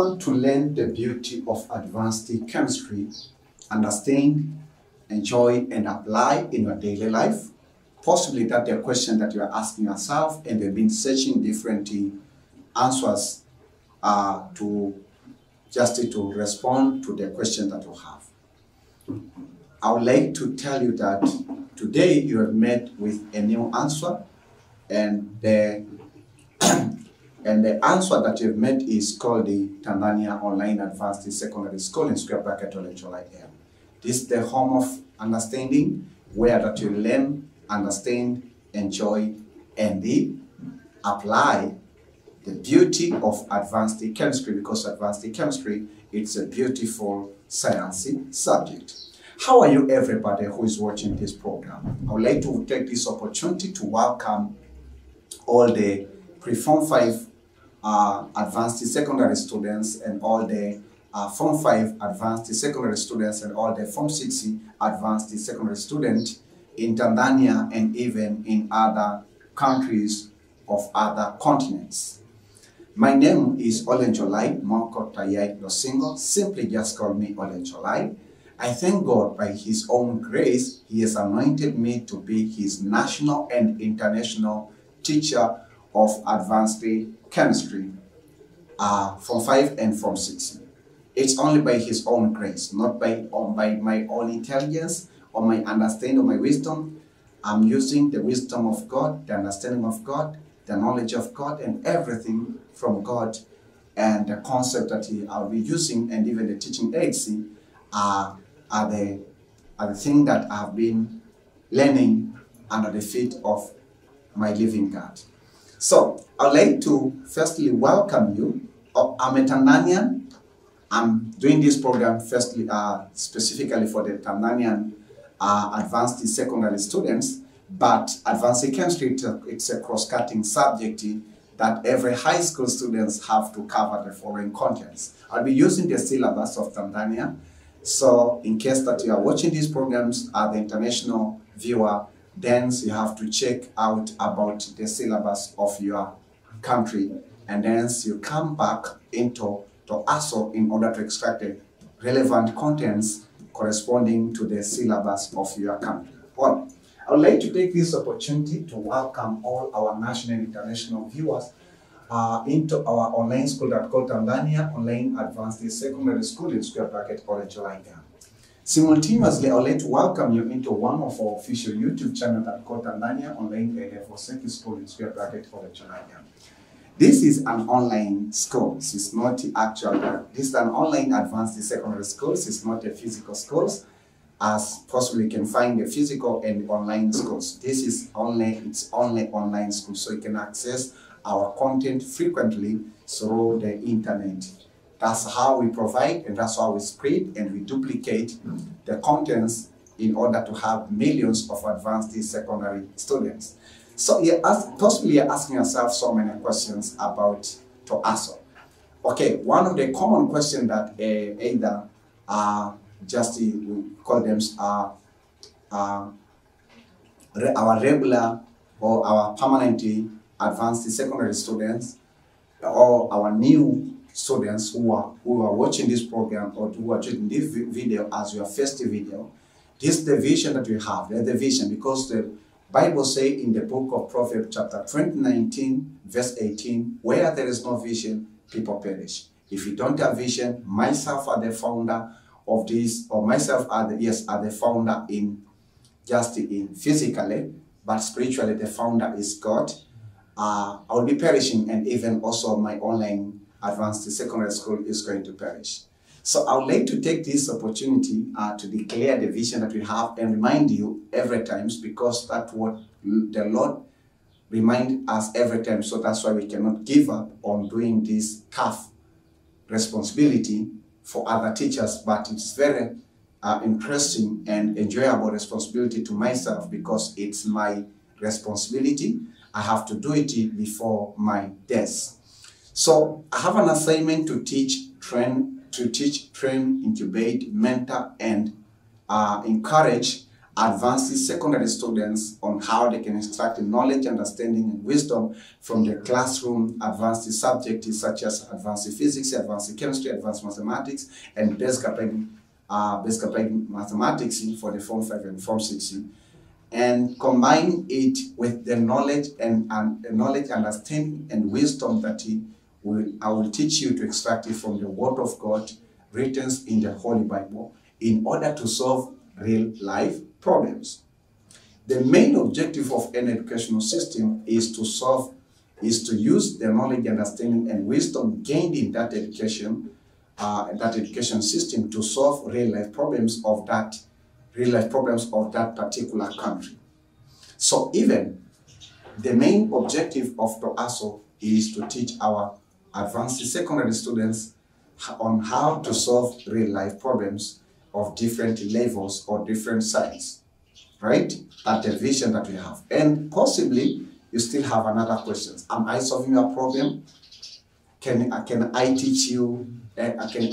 want to learn the beauty of advanced chemistry, understand, enjoy, and apply in your daily life? Possibly that's the question that you are asking yourself, and you've been searching different answers to respond to the question that you have. I would like to tell you that today you have met with a new answer, and the answer that you've met is called the Tanzania Online Advanced Secondary School in square bracket Olen Jolai. This is the home of understanding, where that you learn, understand, enjoy, and apply the beauty of advanced chemistry, because advanced chemistry, it's a beautiful sciencey subject. How are you, everybody who is watching this program? I would like to take this opportunity to welcome all the Pre-Form 5 advanced secondary students and all the Form 5 advanced secondary students and all the Form 6 advanced secondary students in Tanzania and even in other countries of other continents. My name is Olen Jolai, Moko Tayai Losingo. Simply just call me Olen Jolai. I thank God by His own grace, He has anointed me to be His national and international teacher of advanced chemistry from 5 and from 6. It's only by His own grace, not by my own intelligence or my understanding or my wisdom. I'm using the wisdom of God, the understanding of God, the knowledge of God, and everything from God, and the concept that I'll be using, and even the teaching aids are the thing that I've been learning under the feet of my living God. So, I'd like to firstly welcome you. I'm a Tanzanian. I'm doing this program firstly specifically for the Tanzanian advanced secondary students, but advanced chemistry, it's a cross-cutting subject that every high school students have to cover the foreign contents. I'll be using the syllabus of Tanzania. So, in case that you are watching these programs as the international viewer, then you have to check out about the syllabus of your country, and then you come back into TOASO in order to extract the relevant contents corresponding to the syllabus of your country. Well, I would like to take this opportunity to welcome all our national and international viewers into our online school that called Tanzania Online Advanced Secondary School in square bracket Olen Jolai. Simultaneously, I would like to welcome you into one of our official YouTube channel that called Tanzania Online Advanced School in square bracket Olen Jolai. This is an online school. It's not actual. This is an online advanced secondary school. It's not a physical school, as possibly you can find the physical and online schools. This is only, it's only online school, so you can access our content frequently through the internet. That's how we provide, and that's how we spread, and we duplicate the contents in order to have millions of advanced secondary students. So possibly you're asking yourself so many questions about TOASO. Okay, one of the common questions that either just we call them our regular or our permanent advanced secondary students, or our new students who are watching this program or who are treating this video as your first video. This is the vision that we have. That's the vision, because the Bible says in the book of Proverbs chapter 19, verse 18, where there is no vision, people perish. If you don't have vision, myself are the founder of this, or myself are the founder in physically, but spiritually the founder is God. I will be perishing, and even also my online advanced secondary school is going to perish. So I would like to take this opportunity to declare the vision that we have and remind you every time, because that's what the Lord reminds us every time. So that's why we cannot give up on doing this tough responsibility for other teachers, but it's very interesting and enjoyable responsibility to myself, because it's my responsibility. I have to do it before my death. So I have an assignment to teach, train, incubate, mentor, and encourage advanced secondary students on how they can extract the knowledge, understanding, and wisdom from their classroom advanced subjects such as advanced physics, advanced chemistry, advanced mathematics, and basic applied mathematics for the Form 5 and Form 6, and combine it with the knowledge and knowledge, understanding, and wisdom that I will teach you to extract it from the Word of God written in the Holy Bible in order to solve real life problems. The main objective of an educational system is to use the knowledge, understanding, and wisdom gained in that education system to solve real life problems of that particular country. So even the main objective of TOASO is to teach our advanced secondary students on how to solve real life problems of different levels or different sides, right? That's the vision that we have. And possibly you still have another question. Am I solving your problem? Can I teach you in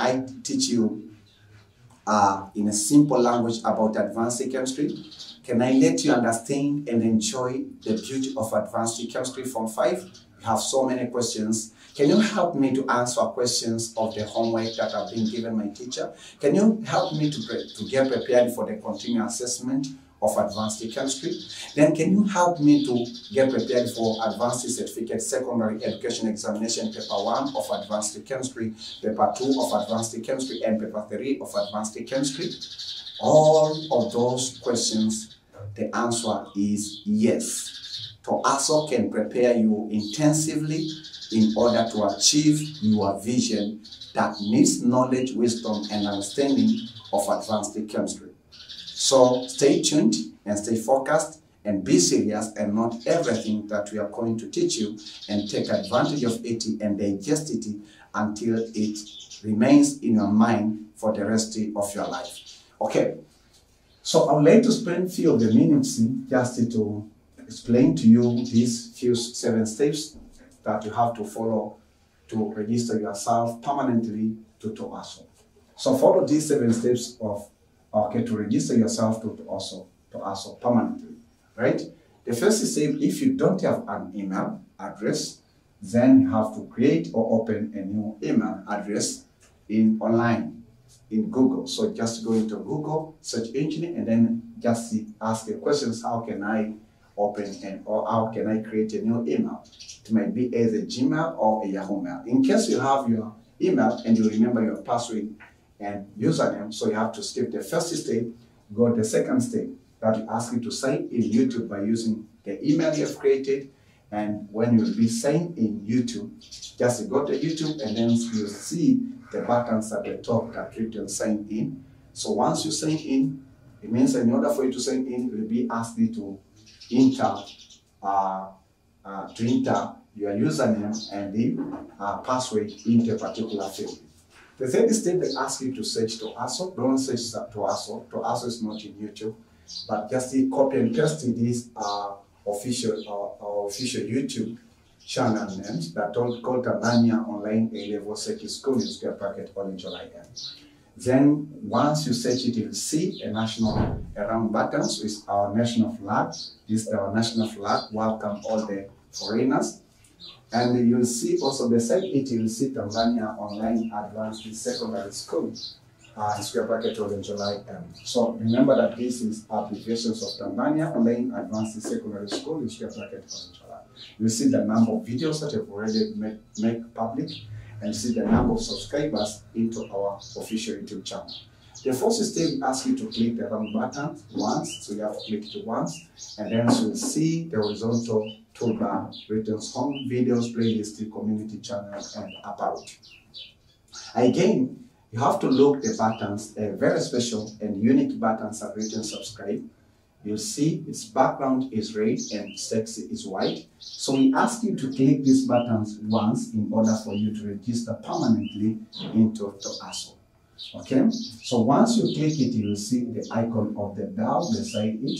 a simple language about advanced chemistry? Can I let you understand and enjoy the beauty of advanced chemistry from 5? You have so many questions. Can you help me to answer questions of the homework that I've been given my teacher? Can you help me to get prepared for the continuing assessment of advanced chemistry? Then can you help me to get prepared for advanced certificate secondary education examination paper 1 of advanced chemistry, paper 2 of advanced chemistry, and paper 3 of advanced chemistry? All of those questions, the answer is yes. TOASO can prepare you intensively in order to achieve your vision that needs knowledge, wisdom, and understanding of advanced chemistry. So stay tuned and stay focused and be serious and note everything that we are going to teach you and take advantage of it and digest it until it remains in your mind for the rest of your life. Okay, so I would like to spend a few of the minutes just to explain to you these few 7 steps that you have to follow to register yourself permanently to TOASO. So follow these 7 steps to register yourself to TOASO permanently, right? The first step, if you don't have an email address, then you have to create or open a new email address online in Google. So just go into Google search engine and then just ask the questions, how can I open or how can I create a new email? It might be either Gmail or a Yahoo mail. In case you have your email and you remember your password and username, so you have to skip the first step, go to the second step that will ask you to sign in YouTube by using the email you have created. And when you will be signed in YouTube, just go to YouTube and then you'll see the buttons at the top that written sign in. So once you sign in, it means in order for you to sign in, you'll be asked to enter your username and the password into a particular field. The third step, they ask you to search TOASO. Don't search TOASO. TOASO is not in YouTube, but just copy and paste these official YouTube channel names that don't call Tanzania Online A-Level Secondary School in Brackett, Olen Jolai. Then once you search it, you'll see a national round buttons with our national flag. This is our national flag. Welcome all the foreigners. And you'll see also beside it, you'll see Tanzania Online Advanced Secondary School Brackett, Olen Jolai. So remember that this is applications of Tanzania Online Advanced Secondary School Brackett, Olen Jolai. You'll see the number of videos that have already made public, and see the number of subscribers into our official YouTube channel. The first step asks you to click the round button once, so you have to click it once, and then you'll see the horizontal toolbar written home, videos, playlist, community channel, and about. Again, you have to look the buttons, very special and unique buttons are written subscribe. You'll see its background is red and sexy is white. So we ask you to click these buttons once in order for you to register permanently into TOASO. Okay? So once you click it, you'll see the icon of the bell beside it.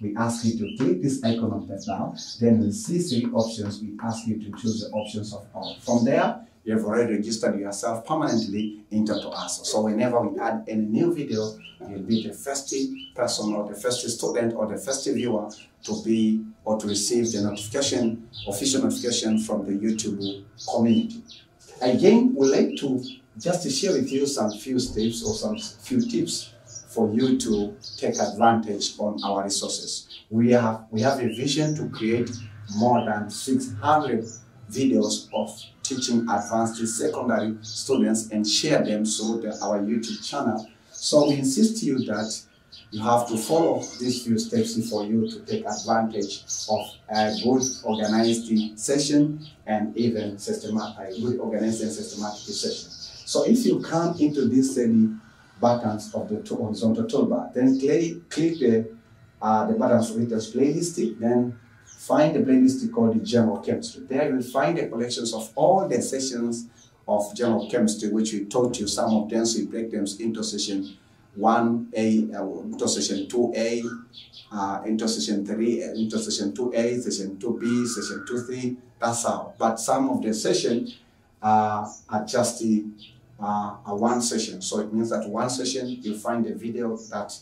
We ask you to click this icon of the bell. Then you'll see 3 options. We ask you to choose the options of all. From there, you have already registered yourself permanently into TOASO. So whenever we add any new video, you'll be the first person or the first student or the first viewer to be or to receive the notification, official notification from the YouTube community. Again, we'd like to just share with you some few steps or some few tips for you to take advantage on our resources. We have a vision to create more than 600 videos of teaching advanced secondary students and share them through our YouTube channel. So we insist to you that you have to follow these few steps for you to take advantage of a good organized session and even systematic, good organized and systematic session. So if you come into this study, buttons of the horizontal toolbar. Then click the buttons with the playlist. Then find the playlist called the General Chemistry. There you will find the collections of all the sessions of General Chemistry, which we taught you some of them. So we break them into session 1A, into session 2A, into session 3, into session 2A, session 2B, session 2C. That's all. But some of the sessions are just the one session, so it means that one session you'll find a video that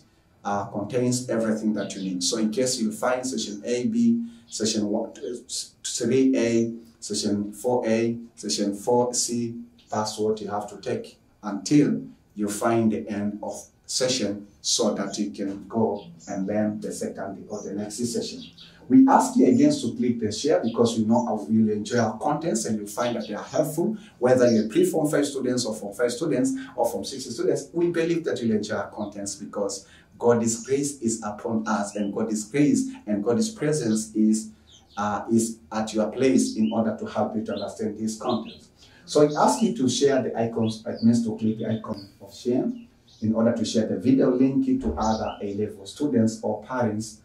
contains everything that you need. So in case you find session A, B, session 3A, session 4A, session 4C, that's what you have to take until you find the end of session so that you can go and learn the second or the next session. We ask you again to click the share because we know you'll enjoy our contents and you'll find that they are helpful, whether you're pre-form 5 students or from 5 students or from 6 students. We believe that you'll enjoy our contents because God's grace is upon us, and God's grace and God's presence is at your place in order to help you to understand these contents. So we ask you to share the icons. It means to click the icon of share in order to share the video link to other A-level students or parents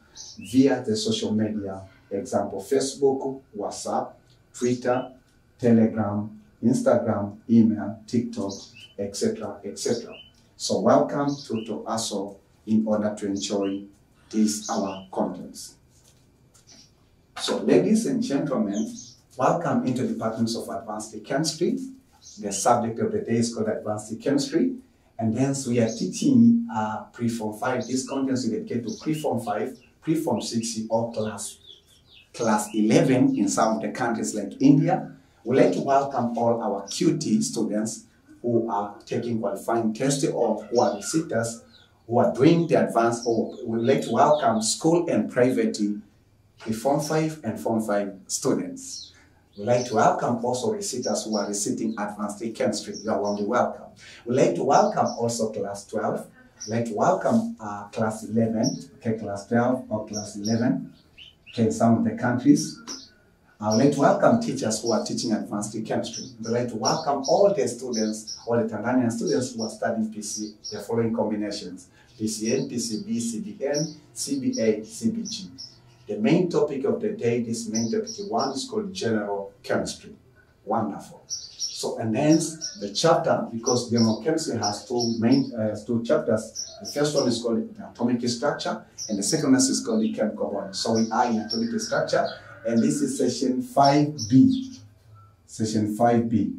via the social media, example Facebook, WhatsApp, Twitter, Telegram, Instagram, email, TikTok, etc., etc. So welcome to TOASO in order to enjoy these our contents. So ladies and gentlemen, welcome into the departments of Advanced Chemistry. The subject of the day is called Advanced Chemistry. And hence we are teaching Pre-Form 5. These contents we dedicate to Pre-Form 5, Pre-Form 6, or class 11 in some of the countries like India. We'd like to welcome all our QT students who are taking qualifying tests or who are visitors, who are doing the advanced, or we'd like to welcome school and private Pre-Form 5 and Form 5 students. We'd like to welcome also visitors who are receiving advanced chemistry. You are warmly welcome. We'd like to welcome also class 12. We'd like to welcome class 11, okay, class 12 or class 11, okay, in some of the countries. We'd like to welcome teachers who are teaching advanced chemistry. We'd like to welcome all the students, all the Tanzanian students who are studying PC, the following combinations: PCN, PCB, CDN, CBA, CBG. The main topic of the day, this main topic one, is called General Chemistry. Wonderful. So, and then the chapter, because General Chemistry has two chapters. The first one is called Atomic Structure, and the second one is called the Chemical Bond. So we are in Atomic Structure, and this is Session 5B. Session 5B.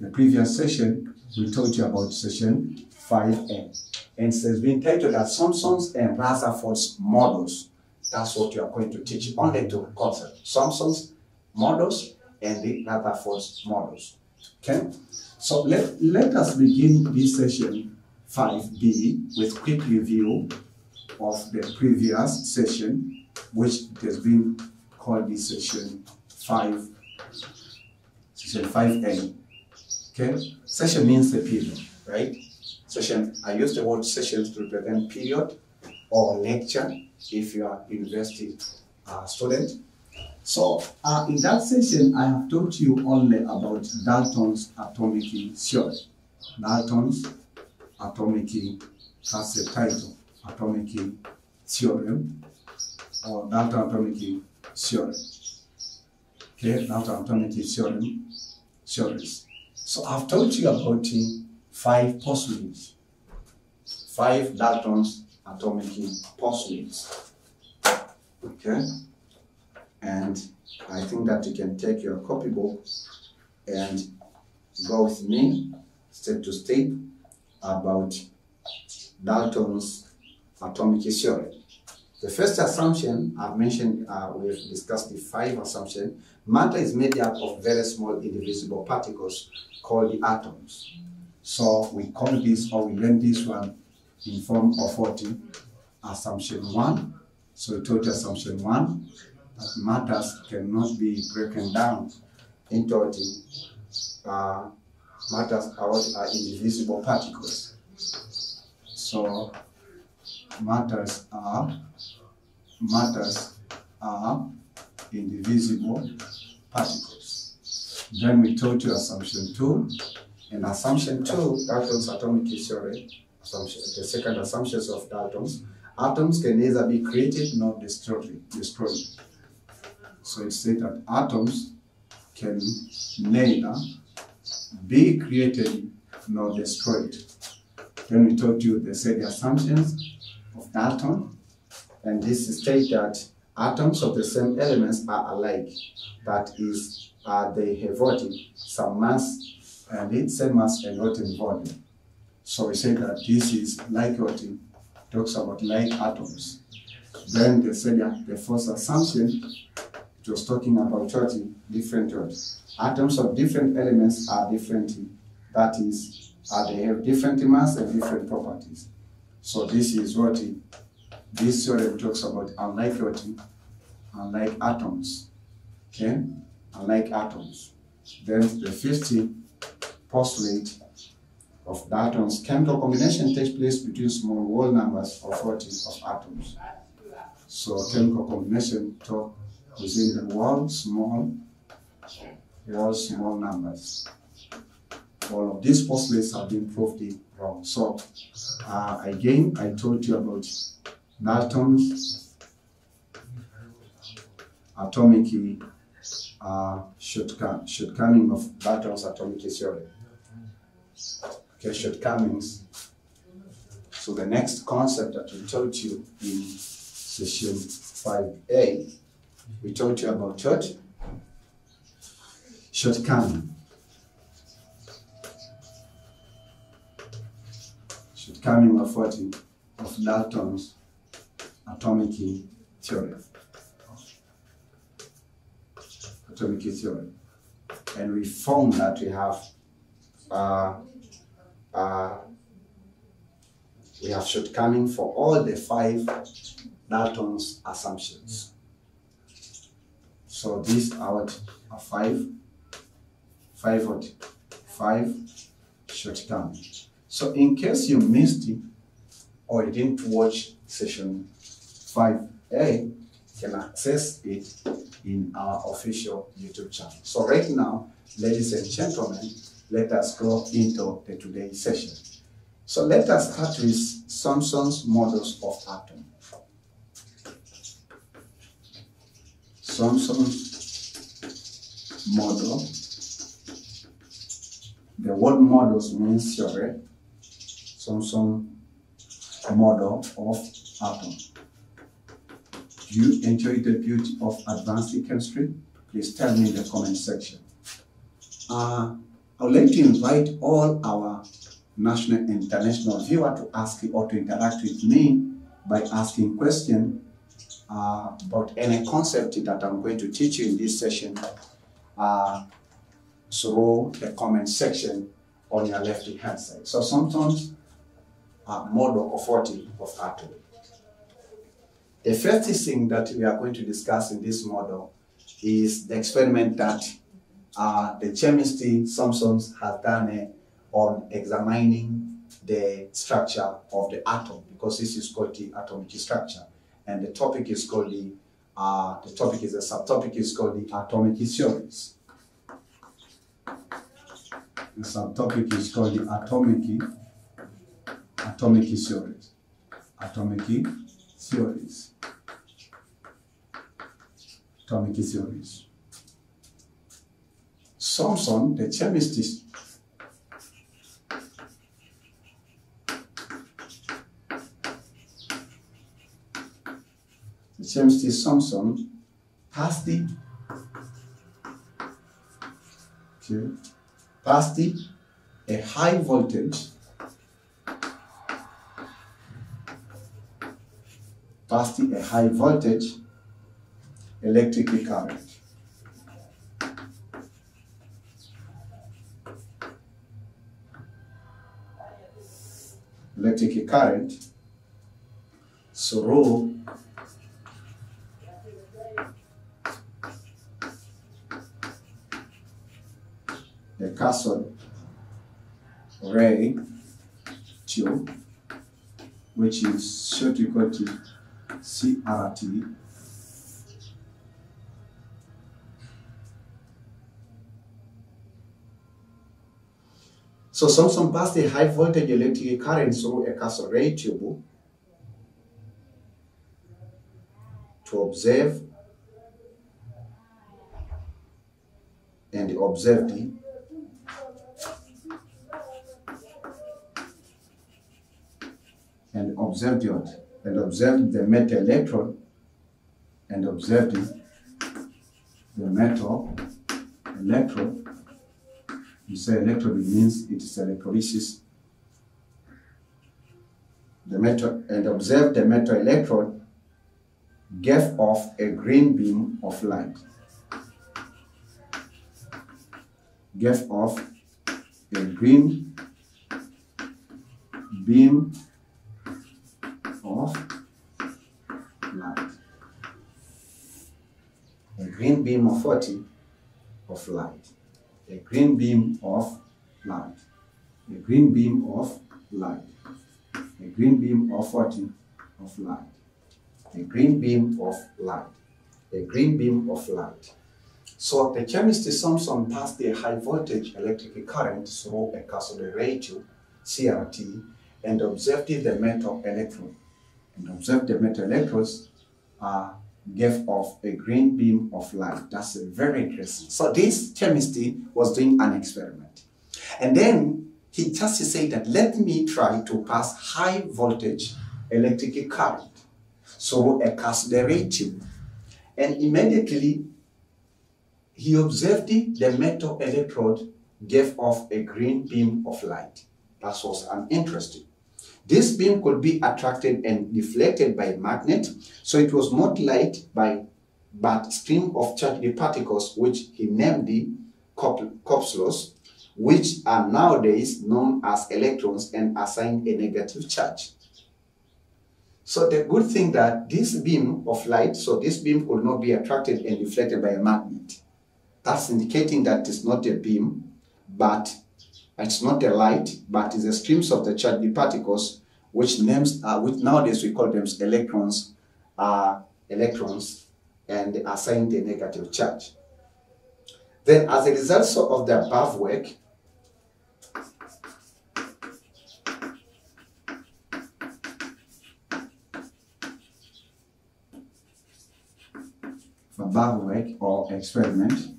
The previous session, we told you about Session 5A. And it has been titled as Thomson's and Rutherford's Models. That's what you are going to teach, only two concepts: Thomson's models and the Rutherford's models. Okay, so let us begin this session 5B with quick review of the previous session, which has been called the session 5A. Okay, session means the period, right? Session. I use the word sessions to represent period or lecture, if you are university student. So in that session, I have taught you only about Dalton's atomic theory. Dalton's atomic, that's the title, atomic theorem, or Dalton atomic theorem. Okay, Dalton atomic theorem, theories. So I've taught you about 5 postulates, 5 Dalton's atomic postulates. Okay, and I think that you can take your copybook and both me step to step about Dalton's atomic theory. The first assumption I've mentioned, we've discussed the five assumptions. Matter is made up of very small indivisible particles called the atoms. So we call this, or we name this one in form of what? Assumption one. So total assumption one, that matters cannot be broken down into what? Matters are indivisible particles. So matters are indivisible particles. Then we told you assumption two, and assumption two, Dalton's atomic theory. Assumption, the second assumptions of Dalton's, atoms can neither be created nor destroyed. So it said that atoms can neither be created nor destroyed. Then we told you they said the assumptions of Dalton, and this states that atoms of the same elements are alike. That is, they have some mass and its same mass and volume. So we say that this is like talks about like atoms. Then they said that the first assumption, it was talking about different atoms of different elements are different. That is, they have different mass and different properties. So this is what this theorem talks about, unlike atoms. Okay? Unlike atoms. Then the fifth postulate of Dalton's, chemical combination takes place between small whole numbers of atoms. So chemical combination within the small numbers. All of these postulates have been proved wrong. So again, I told you about Dalton's atomic shortcoming of Dalton's atomic theory. Okay, shortcomings. So the next concept that we taught you in session 5A, we taught you about shortcoming. Shortcoming of of Dalton's atomic theory. And we found that we have shortcoming for all the five Dalton's assumptions. So these are five shortcomings. So in case you missed it or you didn't watch session 5A, you can access it in our official YouTube channel. So right now, ladies and gentlemen, let us go into the today's session. So let us start with Thomson's models of atoms. Thomson's model. The word models means theory. Thomson model of atom. Do you enjoy the beauty of advanced chemistry? Please tell me in the comment section. I would like to invite all our national and international viewers to ask or to interact with me by asking questions about any concept that I'm going to teach you in this session through the comment section on your left-hand side. So sometimes a model of atom. The first thing that we are going to discuss in this model is the experiment that the chemist Thomson has done on examining the structure of the atom, because this is called the atomic structure, and the topic is called the subtopic is called the atomic theories. The subtopic is called the atomic theories. Thomson, the chemist, Thomson passed plastic, a high voltage electric current. Electric current through the cathode ray tube, which is short equal to CRT, so Thomson passed a high voltage electric current through a cathode ray tube to observe and observed the metal electrode and observed the metal electrode. You say electrode means it is electrolysis. The metal and observed the metal electrode gave off a green beam of light. Gave off a green beam of light. A green beam of light. A green beam of light. A green beam of light. A green beam of light. A green beam of light. A green beam of light. So the chemist Thomson passed a high voltage electric current through a cathode ray tube (CRT) and observed the metal electrode. And observed the metal electrodes gave off a green beam of light. That's very interesting. So this chemist was doing an experiment. And then he just said that let me try to pass high voltage electric current through a cathode ray tube. And immediately he observed the metal electrode gave off a green beam of light. That was interesting. This beam could be attracted and deflected by a magnet, so it was not light but stream of charged particles, which he named the corpuscles, which are nowadays known as electrons and assigned a negative charge. So the good thing that this beam of light, so this beam could not be attracted and deflected by a magnet. That's indicating that it's not a beam, but it's not a light, but it's a streams of the charged particles, which names, which nowadays we call them electrons, and assign the negative charge. Then, as a result of the above work, or experiment.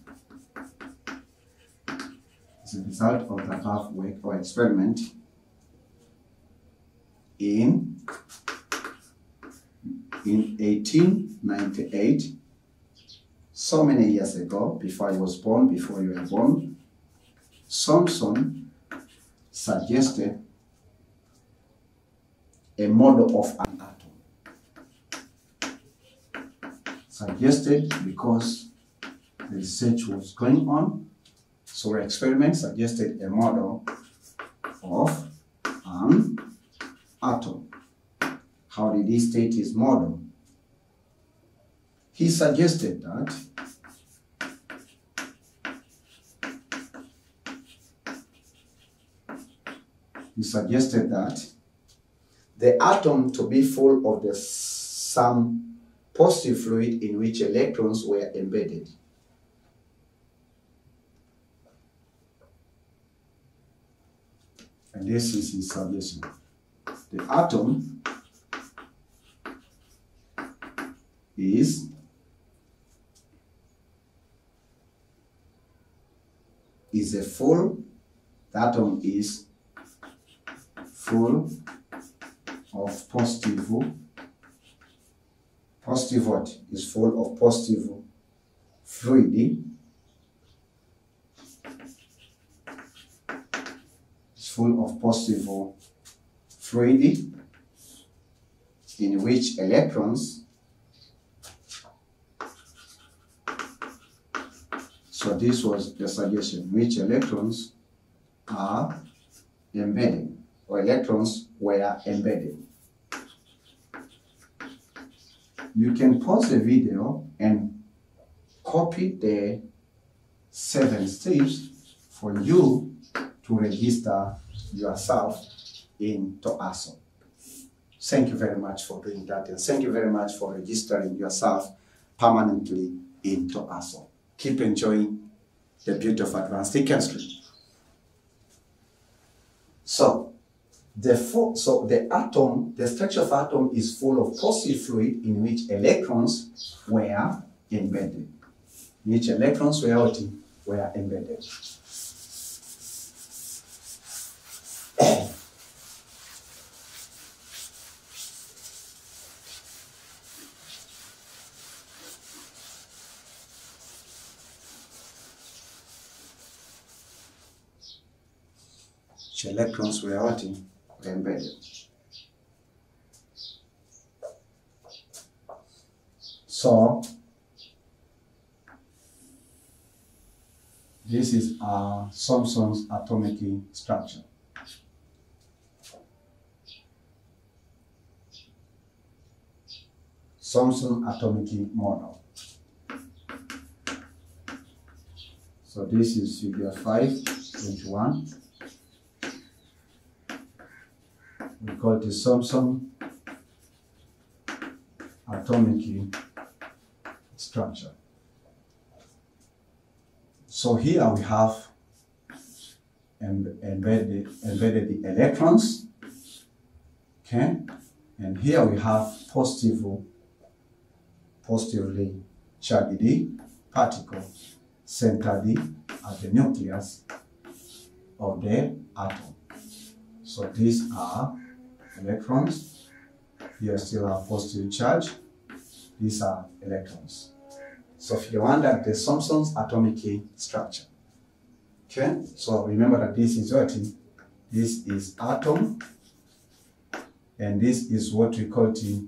The result of the above work or experiment in 1898, so many years ago, before I was born, before you were born, Thomson suggested a model of an atom. Suggested because the research was going on. So our experiment suggested a model of an atom. How did he state his model? He suggested that the atom to be full of the some positive fluid in which electrons were embedded. And this is his suggestion. The atom is a full. The atom is full of positive. Positive what? Is full of positive fluid full of possible fluid in which electrons. So this was the suggestion, which electrons are embedded, or electrons were embedded. You can pause the video and copy the 7 steps for you to register yourself in TOASO. Thank you very much for doing that, and thank you very much for registering yourself permanently in TOASO. Keep enjoying the beauty of advanced chemistry. So the atom, the structure of atom is full of positive fluid in which electrons were embedded. In which electrons were embedded. Electrons were embedded. So this is Thomson's atomic structure. Thomson atomic model. So this is figure 5.1. We call the Thomson atomic structure. So here we have embedded the electrons, okay, and here we have positively charged particle centered at the nucleus of the atom. So these are electrons. Here still have positive charge. These are electrons. So if you wonder the Thomson's atomic structure. Okay? So remember that this is what? This is atom. And this is what we call the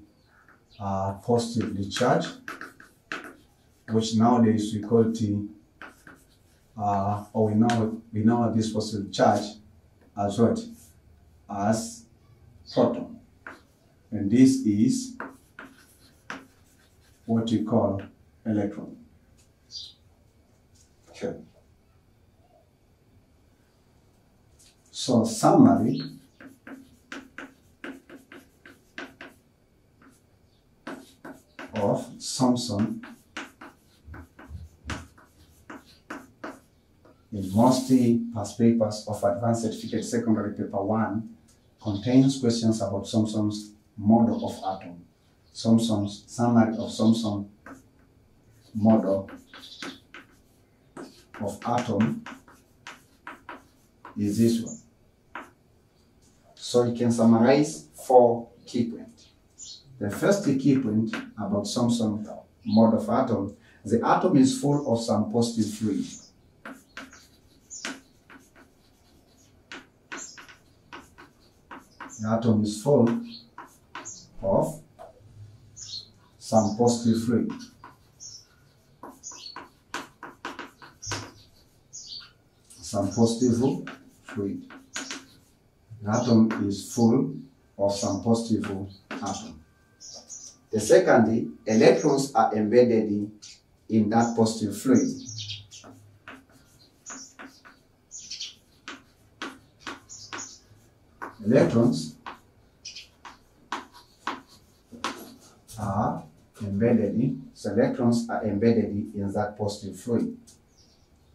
positively charged, which nowadays we call the we know this positive charge as what? As proton, and this is what you call electron. Okay. So summary, of Thomson in most past papers of Advanced Certificate Secondary Paper 1 contains questions about Thomson's model of atom. Thomson's summary of Thomson model of atom is this one. So you can summarize 4 key points. The first key point about Thomson model of atom, the atom is full of some positive fluid. The atom is full of some positive fluid. Some positive fluid. The atom is full of some positive atom. The second, electrons are embedded in that positive fluid. Electrons are embedded, so electrons are embedded in that positive fluid.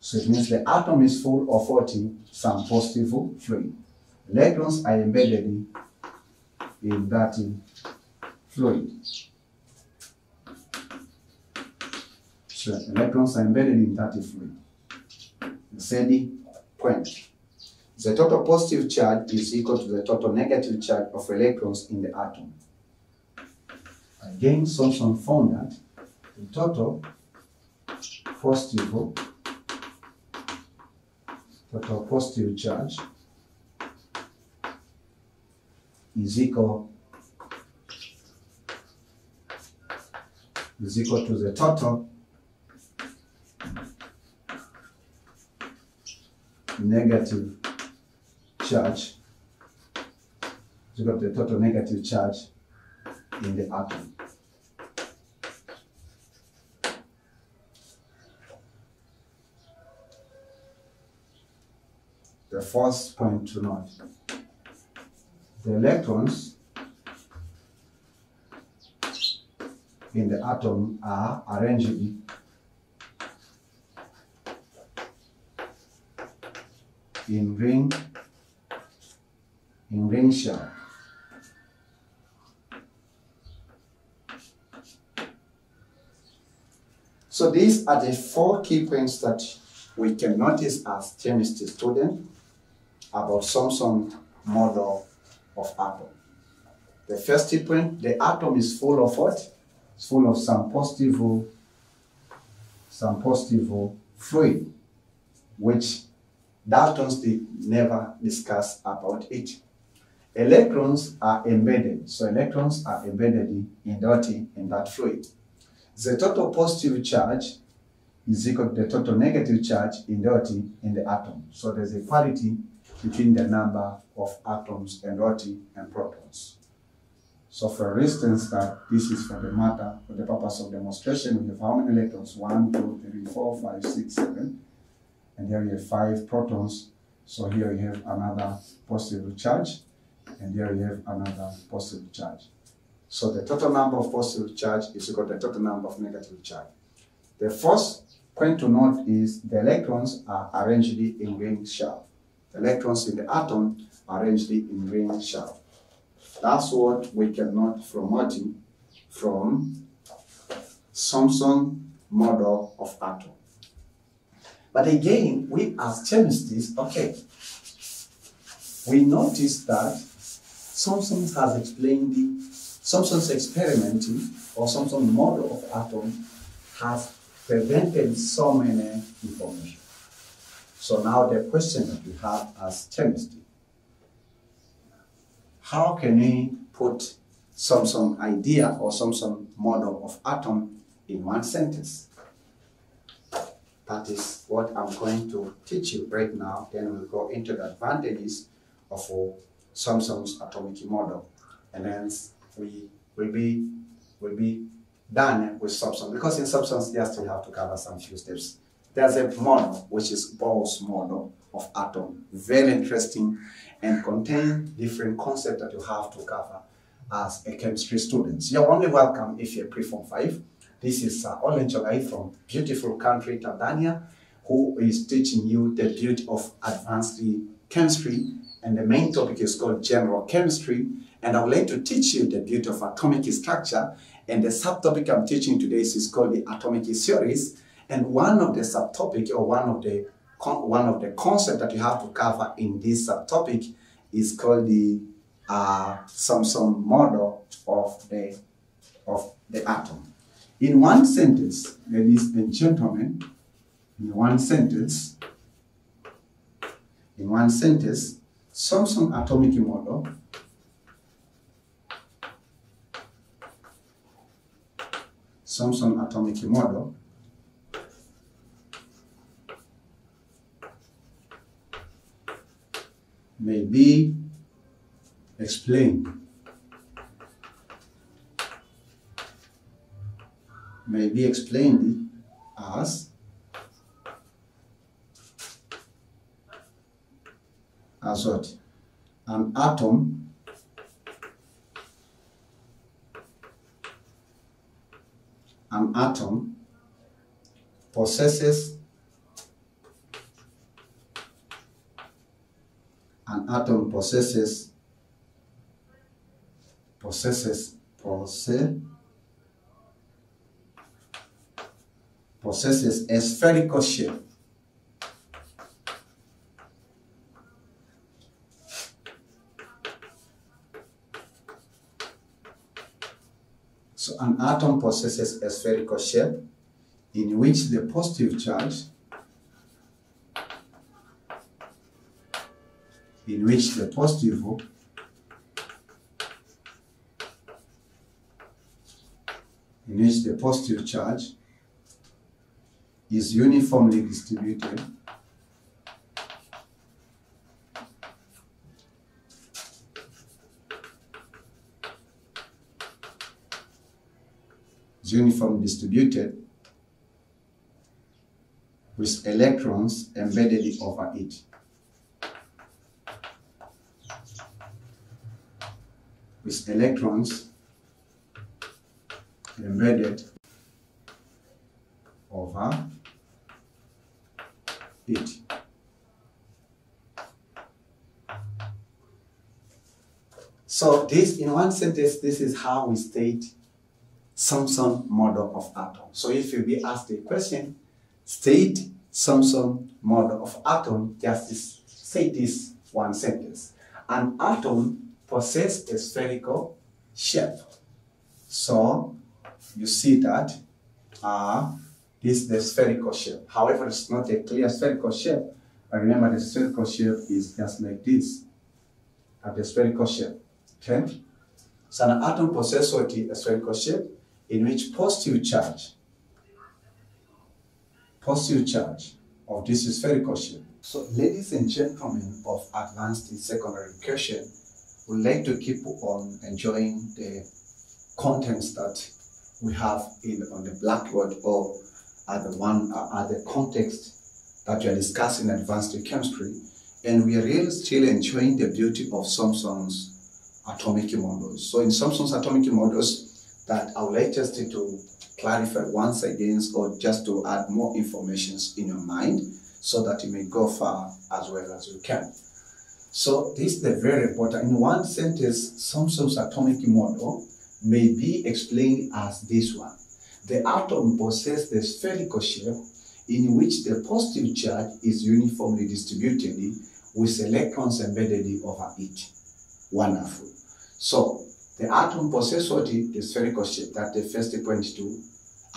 So it means the atom is full of some positive fluid. Electrons are embedded in that fluid. So electrons are embedded in that fluid. The second point. The total positive charge is equal to the total negative charge of electrons in the atom. Again, Thomson found that the total positive charge is equal to the total negative charge, is equal to the total negative charge in the atom. The force point to naught. The electrons in the atom are arranged in ring shell. So these are the four key points that we can notice as chemistry students about Thomson model of atom. The first key point: the atom is full of what? It's full of some positive fluid, which Dalton's did never discuss about it. Electrons are embedded, so electrons are embedded in that fluid. The total positive charge is equal to the total negative charge in the atom. So there's a parity between the number of atoms and protons. So for instance, that this is for the purpose of demonstration, we have how many electrons? 1, 2, 3, 4, 5, 6, 7. And here we have 5 protons. So here we have another positive charge, and here we have another positive charge. So the total number of positive charge is equal to the total number of negative charge. The first point to note is the electrons are arranged in ring shell. The electrons in the atom are arranged in ring shell. That's what we can note from Thomson model of atom. But again, we as chemists, okay, we notice that Thomson's experimenting or Thomson model of atom has prevented so many information. So now the question that we have as chemistry: how can we put Thomson idea or Thomson model of atom in one sentence? That is what I'm going to teach you right now. Then we'll go into the advantages of Thomson's atomic model, and then we will be done with Thomson, because in Thomson just we have to cover some few steps. There's a model which is Bohr's model of atom, very interesting, and contains different concepts that you have to cover as a chemistry student. You're only welcome if you're pre-form 5. This is Olen Jolai from beautiful country Tanzania, who is teaching you the beauty of advanced chemistry, and the main topic is called general chemistry. And I would like to teach you the beauty of atomic structure, and the subtopic I'm teaching today is called the atomic theories. And one of the subtopic, or one of the concepts that you have to cover in this subtopic, is called the Thomson model of the atom. In one sentence, ladies and gentlemen, in one sentence, Thomson atomic model may be explained as what? An atom possesses possesses a spherical shape. So an atom possesses a spherical shape in which the positive charge in which the positive charge is uniformly distributed with electrons embedded over it. So this, in one sentence, this is how we state Thomson model of atom. So if you be asked a question, state Thomson model of atom, just say this one sentence. An atom possesses a spherical shape. So you see that this is the spherical shape. However, it's not a clear spherical shape. But remember, the spherical shape is just like this. The spherical shape. Okay? So an atom possesses a spherical shape in which positive charge of this spherical shape. So ladies and gentlemen of Advanced Secondary Education, would like to keep on enjoying the contents that we have on the blackboard or at the context that we are discussing advanced chemistry, and we are really still enjoying the beauty of Thomson's atomic models. So in Thomson's atomic models, that I would like just to clarify once again, or just to add more information in your mind, so that you may go far as well as you can. So this is the very important. In one sentence, Thomson's atomic model may be explained as this one. The atom possesses the spherical shape in which the positive charge is uniformly distributed with electrons embedded over it. Wonderful. So the atom possesses the spherical shape. That's the first point too.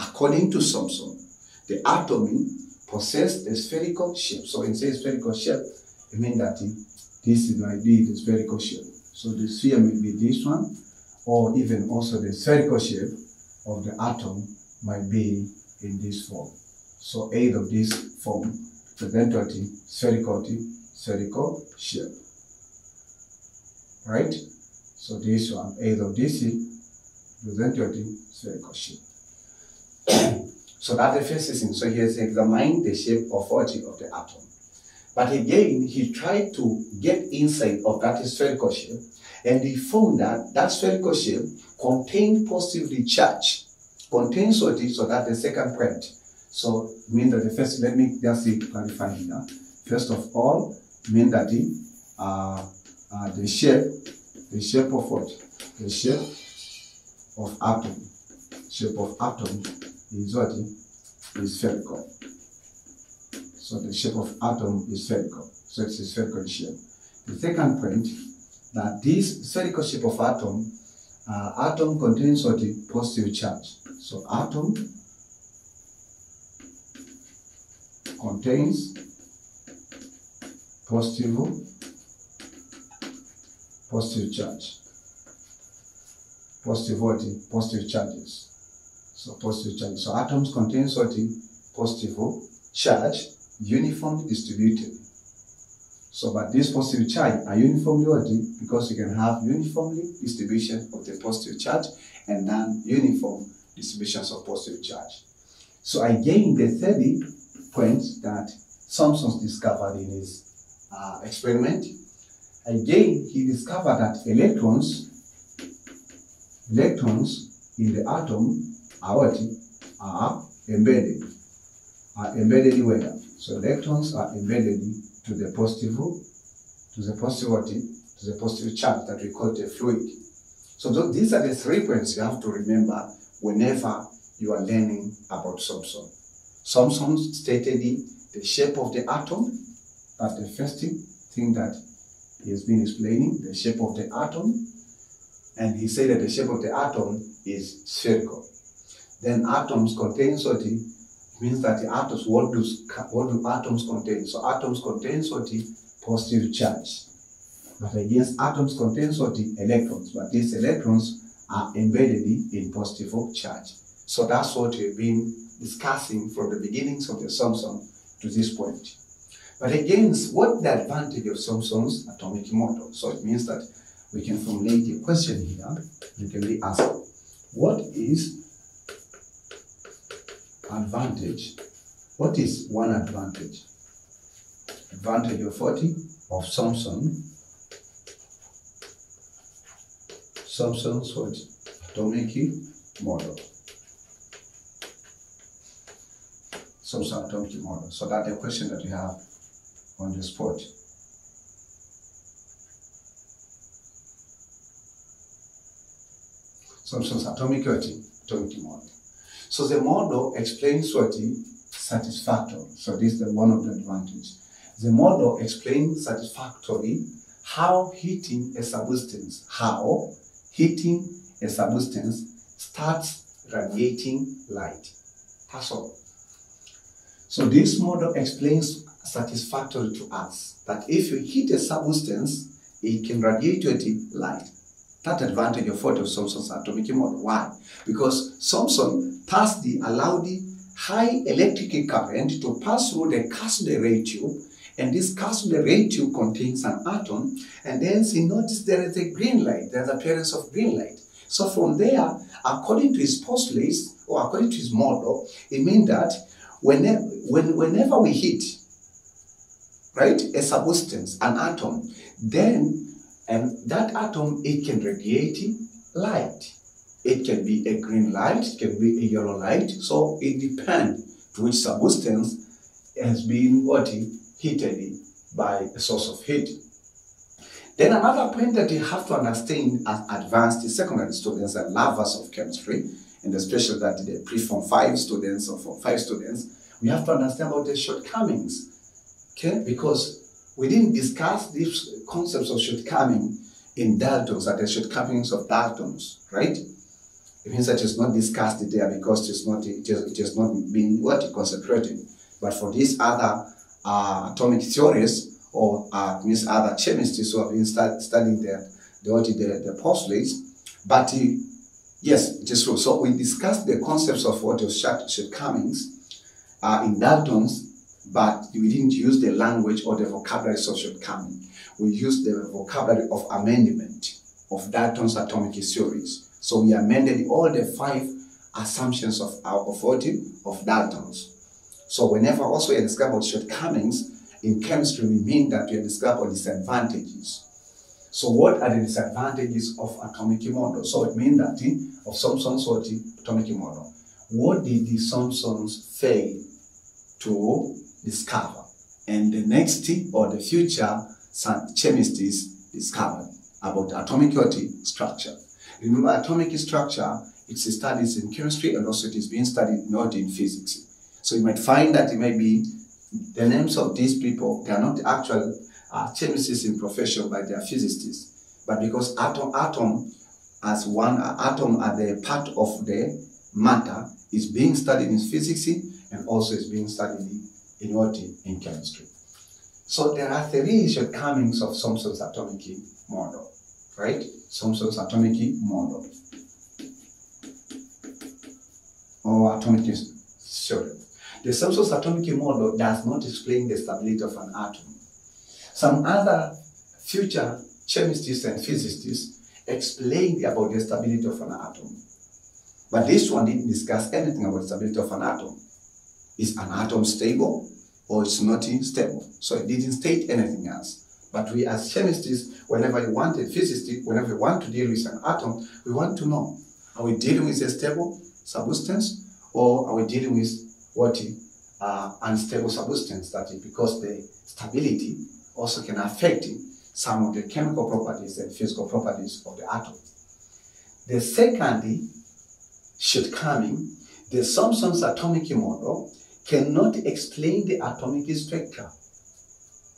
According to Thomson, the atom possesses the spherical shape. So when it says spherical shape, it means that this might be the spherical shape. So the sphere may be this one, or even also the spherical shape of the atom might be in this form. So eight of this form representing spherical shape. Right? So this one, eight of this representing spherical shape. So that the first thing. So he has examined the shape of the atom. But again, he tried to get inside of that spherical shape, and he found that that spherical shape contained positively charged, so that's the second point. So mean that the first, let me just clarify here. First of all, mean that the shape of atom is is spherical. So the shape of atom is spherical. So it's a spherical shape. The second point, that this spherical shape of atom, atom contains the positive charge. So atom contains positive charges. So positive charge. So atoms contain the positive charge, uniformly distributed. So, but this positive charge are uniformly, because you can have uniformly distribution of the positive charge and non-uniform distributions of positive charge. So again, the third point that Thomson discovered in his experiment, again he discovered that electrons in the atom are embedded where? So electrons are embedded to the positive charge that we call the fluid. So these are the three points you have to remember whenever you are learning about Thomson. Thomson stated the shape of the atom. That's the first thing that he has been explaining, the shape of the atom. And he said that the shape of the atom is spherical. Then atoms contain means that the atoms, what do atoms contain? So atoms contain positive charge. But against atoms contain electrons, but these electrons are embedded in positive charge. So that's what we've been discussing from the beginnings of the Thomson to this point. But again, what's the advantage of Thomson's atomic model? So it means that we can formulate a question here. You can be asked, what is advantage? What is one advantage? Advantage of Thomson's what? Atomic model. Thomson atomic model. So that's the question that you have on the spot. Thomson's atomic model. So the model explains what is satisfactory. So this is the one of the advantages. The model explains satisfactorily how heating a substance, starts radiating light. That's all. So this model explains satisfactorily to us that if you heat a substance, it can radiate light. That advantage of Thomson's atomic model. Why? Because Thomson allowed the high electric current to pass through the Casio ray tube, and this Casio ray tube contains an atom, and then he noticed there is a green light, there is appearance of green light. So from there, according to his postulates, or according to his model, it means that whenever we hit, right, a substance, an atom, then that atom, it can radiate light. It can be a green light, it can be a yellow light. So it depends to which substance has been heated by a source of heat. Then another point that you have to understand as advanced secondary students and lovers of chemistry, and especially that the pre-form 5 students or form 5 students, we have to understand about the shortcomings, okay? Because we didn't discuss these concepts of shortcoming in Dalton's, or the shortcomings of Dalton's, right? It means that it's not discussed there because it is not being concentrated. But for these other atomic theories, or these other chemists who have been studying the postulates, but yes, it is true. So we discussed the concepts of shortcomings in Dalton's, but we didn't use the language or the vocabulary of shortcoming. We used the vocabulary of amendment of Dalton's atomic theories. So we amended all the 5 assumptions of Dalton's. So whenever also we discover shortcomings in chemistry, we mean that we discover disadvantages. So what are the disadvantages of atomic model? So it means that of Thomson's atomic model. What did the Thomson's fail to discover, and the next or the future chemists discovered about atomic structure? Remember, atomic structure, it's studied in chemistry, and also it is being studied not in physics. So you might find that it may be the names of these people, they are not actual chemists in profession, but they are physicists. But because atom as a part of the matter is being studied in physics, and also is being studied in chemistry. So there are 3 shortcomings of Thomson's atomic model, right? Thomson's atomic model, or atomic theory. The Thomson's atomic model does not explain the stability of an atom. Some other future chemists and physicists explained about the stability of an atom, but this one didn't discuss anything about the stability of an atom. Is an atom stable or it's not stable? So it didn't state anything else. But we as chemists, whenever we want a physicist, whenever we want to deal with an atom, we want to know, are we dealing with a stable substance, or are we dealing with unstable substance? That is because the stability also can affect some of the chemical properties and physical properties of the atom. The second shortcoming, the Thomson's atomic model cannot explain the atomic spectra.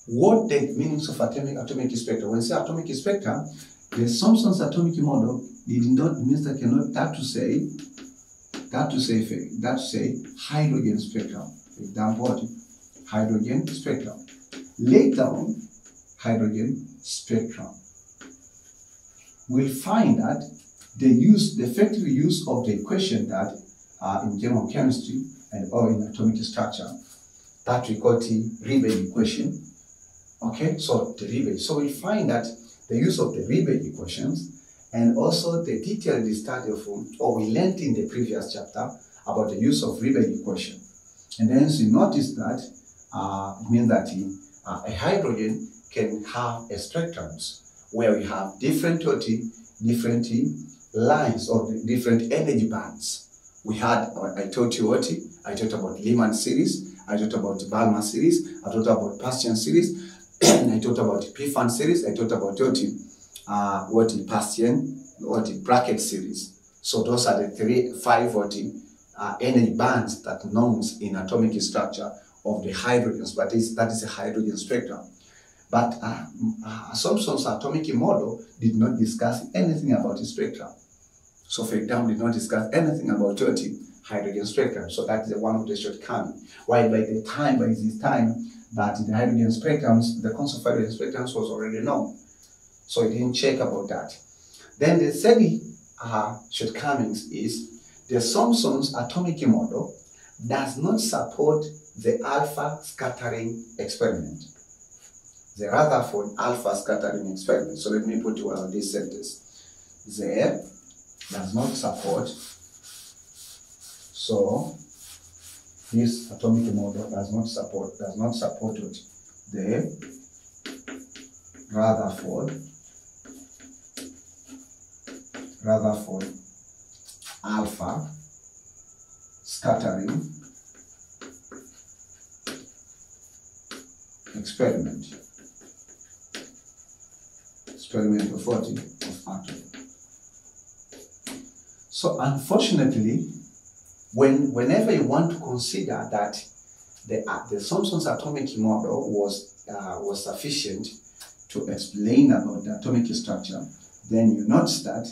What the meanings of atomic spectra? When I say atomic spectra, the Thomson's atomic model did not mean that cannot that to say hydrogen spectra. For example, hydrogen spectra. Later on, hydrogen spectra. We'll find that the effective use of the equation that in general chemistry and or in atomic structure that we call the Rydberg equation. Okay, so the Rydberg. So we find that the use of the Rydberg equations and also the detailed study of, or we learned in the previous chapter about the use of Rydberg equation. And then you notice that it means that a hydrogen can have a spectrum where we have different lines or different energy bands. We had, I taught you what, I talked about Lyman series, I talked about Balmer series, I talked about Paschen series, I talked about Paschen series, I talked about what Paschen, what Brackett series. So those are the five or the energy bands that norms in atomic structure of the hydrogens, but that is a hydrogen spectrum. But Thomson's atomic model did not discuss anything about the spectrum. So, for example, did not discuss anything about the hydrogen spectrum. So that is the one of the shortcoming. While by this time, that the hydrogen spectrums, the concept of hydrogen spectrums was already known. So it didn't check about that. Then the second shortcomings is the Thomson's atomic model does not support the alpha scattering experiment. The Rutherford alpha scattering experiment. So let me put you on this sentence. There does not support. So this atomic model does not support it. The Rutherford alpha scattering experiment. Experiment of what? Of atom. So unfortunately, whenever you want to consider that the Thomson's atomic model was sufficient to explain about the atomic structure, then you notice that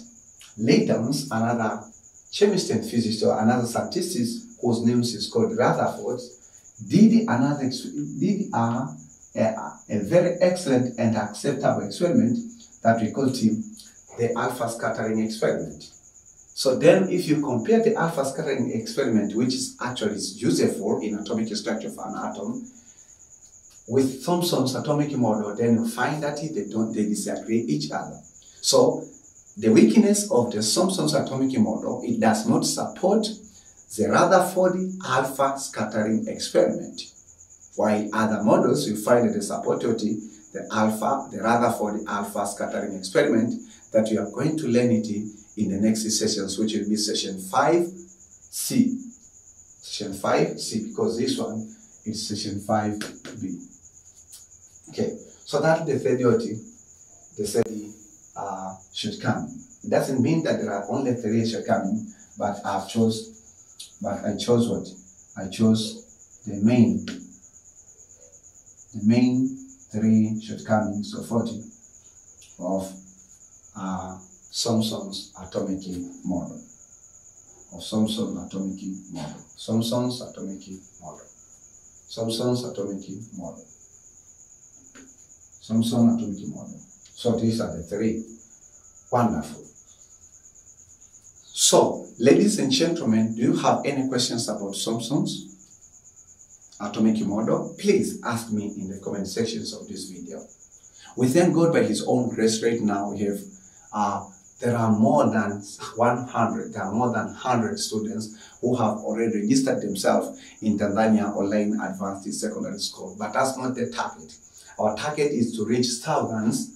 Layton's another chemist and physicist or another scientist whose name is called Rutherford did another a very excellent and acceptable experiment that we call the alpha scattering experiment. So then if you compare the alpha scattering experiment, which is actually useful in atomic structure of an atom, with Thomson's atomic model, then you find that they disagree each other. So the weakness of the Thomson's atomic model, it does not support the Rutherford alpha scattering experiment. While other models, you find that they support the Rutherford alpha scattering experiment that we are going to learn it in the next sessions, which will be session 5C. Session 5C, because this one is session 5B. Okay, so that's the third theory. The third should come. It doesn't mean that there are only three should come, but I chose what? I chose the main three shortcomings or 40 of Thomson's atomic model. So these are the three. Wonderful. So, ladies and gentlemen, do you have any questions about Thomson's atomic model? Please ask me in the comment sections of this video. We thank God by His own grace. Right now we have there are more than 100. There are more than 100 students who have already registered themselves in Tanzania Online Advanced Secondary School. But that's not the target. Our target is to reach thousands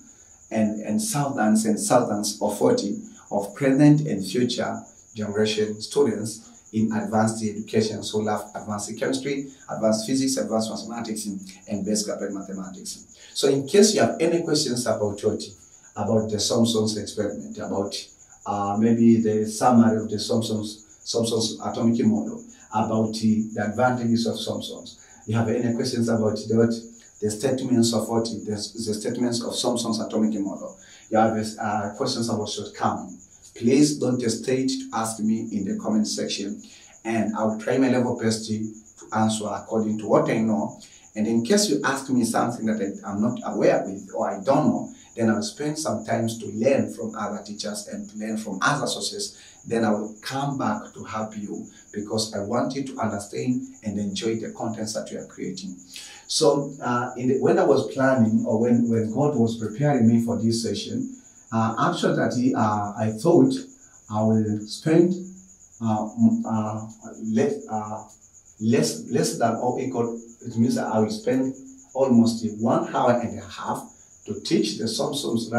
and thousands of 40 of present and future generation students in advanced education, so love advanced chemistry, advanced physics, advanced mathematics, and basic applied mathematics. So in case you have any questions about the Thomson's experiment, about maybe the summary of the Thomson's atomic model, about the advantages of Thomson's, you have any questions about the statements of the statements of Thomson's atomic model, you have questions about shortcomings, please don't hesitate to ask me in the comment section, and I'll try my level best to answer according to what I know. And in case you ask me something that I'm not aware with or I don't know, Then I'll spend some time to learn from other teachers and learn from other sources. Then I will come back to help you because I want you to understand and enjoy the contents that you are creating. So when I was planning, or when God was preparing me for this session, actually I thought I will spend less than or equal, it means that I will spend almost 1.5 hours to teach the Thomson's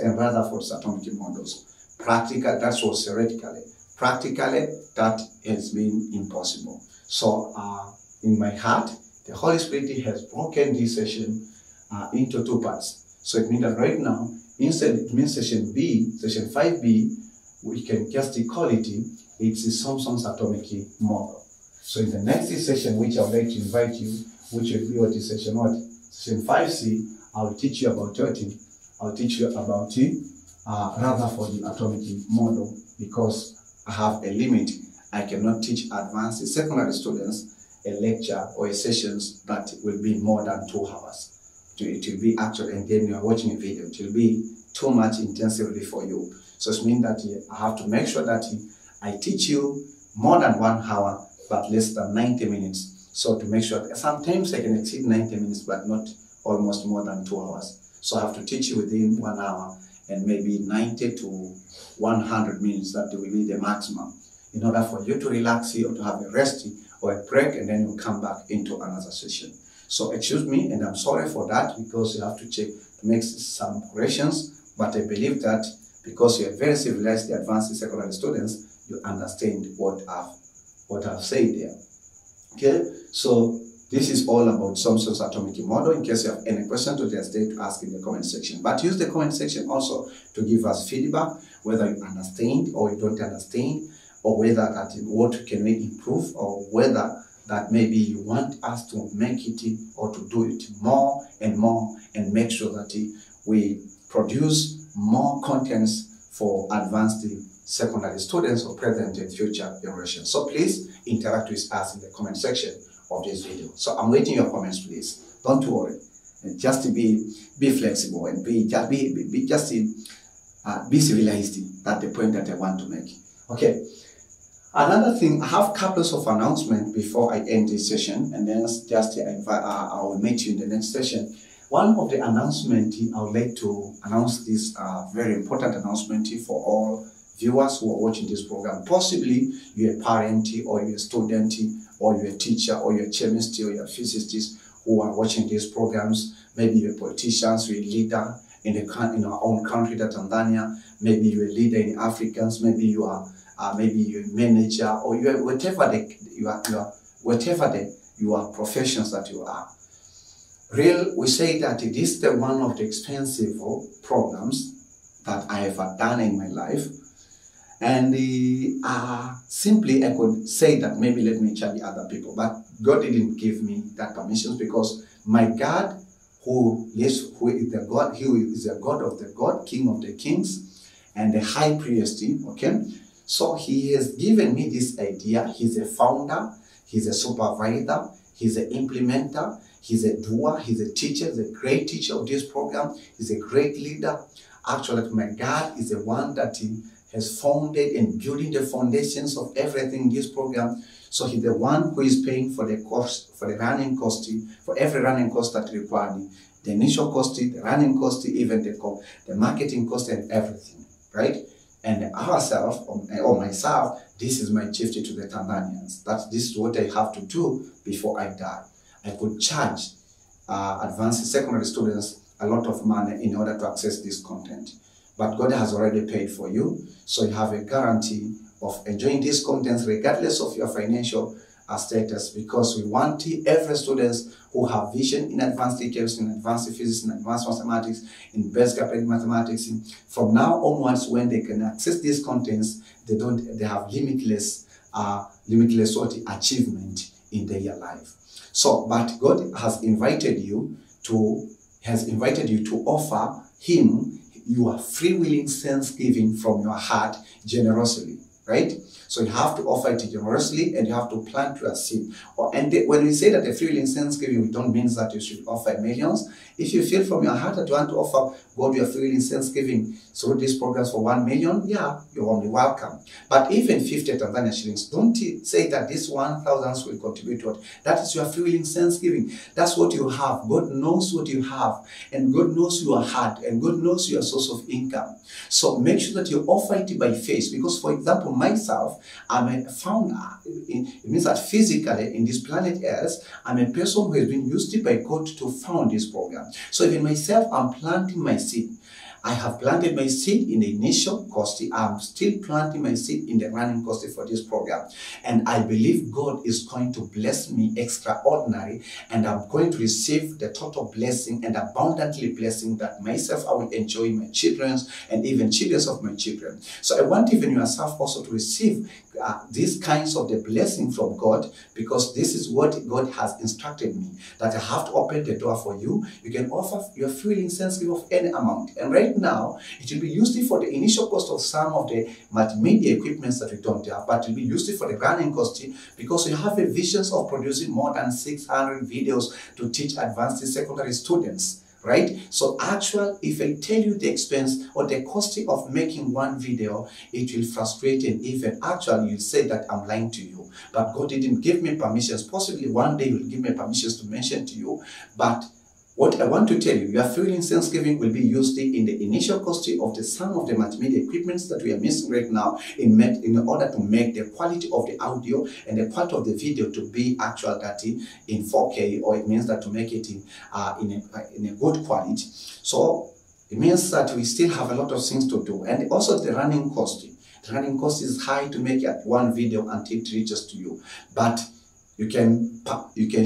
and Rutherford's atomic models. Practical, that was theoretically. Practically, that has been impossible. So in my heart, the Holy Spirit has broken this session into two parts. So it means that right now, instead it means session B, session 5B, we can just call it, it's the Thomson's atomic model. So in the next session, which I would like to invite you, which will be what is session what? Session 5C, I'll teach you about TOASO. I'll teach you about Rutherford atomic model, because I have a limit. I cannot teach advanced secondary students a lecture or a sessions that will be more than 2 hours. It will be actually, and then you are watching a video, it will be too much intensively for you. So it means that I have to make sure that I teach you more than 1 hour, but less than 90 minutes. So to make sure, sometimes I can exceed 90 minutes, but not almost more than 2 hours. So I have to teach you within 1 hour and maybe 90 to 100 minutes, that will be the maximum, in order for you to relax or to have a rest or a break, and then you come back into another session. So excuse me, and I'm sorry for that, because you have to check, make some corrections, but I believe that because you are very civilized, the advanced secondary students, you understand what I've said there. Okay, so this is all about Thomson's atomic model. In case you have any question to this day, to ask in the comment section. But use the comment section also to give us feedback, whether you understand or you don't understand, or whether that what can we improve, or whether that maybe you want us to make it or to do it more and more, and make sure that we produce more contents for advanced secondary students or present and future generations. So please interact with us in the comment section of this video. So I'm waiting your comments, please. Don't worry. Just be flexible and be civilized. That's the point that I want to make. Okay. Another thing, I have couples of announcements before I end this session, and then just I will meet you in the next session. One of the announcements, I would like to announce this very important announcement for all viewers who are watching this program. Possibly you're a parent, or you're a student, or you're a teacher, or you're a chemist, or you're a physicist who are watching these programs. Maybe you're a politician, you're a leader in our own country, Tanzania. Maybe you're a leader in Africans. Maybe you are maybe you're a manager, or you are whatever your professions that you are. We say that it is the one of the expensive programs that I have done in my life, and simply I could say that maybe let me charge other people, but God didn't give me that permission, because my God, who is the God of the God, King of the Kings, and the High Priest, okay. So he has given me this idea. He's a founder, he's a supervisor, he's an implementer, he's a doer, he's a teacher, he's a great teacher of this program, he's a great leader. Actually, my God is the one that he has founded and building the foundations of everything in this program. So he's the one who is paying for the cost, for the running cost, for every running cost that required. The initial cost, the running cost, even the marketing cost, and everything, right? And ourselves, or myself, this is my duty to the Tanzanians. That this is what I have to do before I die. I could charge advanced secondary students a lot of money in order to access this content. But God has already paid for you, so you have a guarantee of enjoying this content regardless of your financial status, because we want every student who have vision in advanced chemistry, in advanced physics, in advanced mathematics, in basic applied mathematics, from now onwards, when they can access these contents, they have limitless achievement in their life. So, but God has invited you to offer Him your free willing thanksgiving from your heart generously. right? So you have to offer it generously and you have to plan to receive. When we say that a free will incense giving, we don't mean that you should offer millions. If you feel from your heart that you want to offer, go to your free will incense giving through these programs for 1 million, yeah, you're only welcome. But even 50 Tanzania shillings, don't say that this 1,000 will contribute to it. That is your free will incense giving. That's what you have. God knows what you have, and God knows your heart, and God knows your source of income. So make sure that you offer it by faith, because for example, myself, I'm a founder. It means that physically in this planet Earth, I'm a person who has been used by God to found this program. So even myself, I'm planting my seed. I have planted my seed in the initial cost. I'm still planting my seed in the running cost for this program. And I believe God is going to bless me extraordinary, and I'm going to receive the total blessing and abundantly blessing that myself I will enjoy, my children's, and even children of my children. So I want even yourself also to receive these kinds of the blessing from God, because this is what God has instructed me, that I have to open the door for you. You can offer your free will incense giving of any amount, and right now it will be used for the initial cost of some of the multimedia equipments that we don't have, but it will be used for the running cost, because you have a vision of producing more than 600 videos to teach advanced secondary students. Right? So actual, if I tell you the expense or the cost of making one video, it will frustrate, and even actually you'll say that I'm lying to you. But God didn't give me permissions. Possibly one day you'll give me permissions to mention to you. But what I want to tell you, your free will incense giving will be used in the initial cost of the sum of the multimedia equipments that we are missing right now in order to make the quality of the audio and the quality of the video to be actual that in 4K, or it means that to make it in a good quality. So it means that we still have a lot of things to do, and also the running cost. The running cost is high to make at one video until it reaches to you, but you can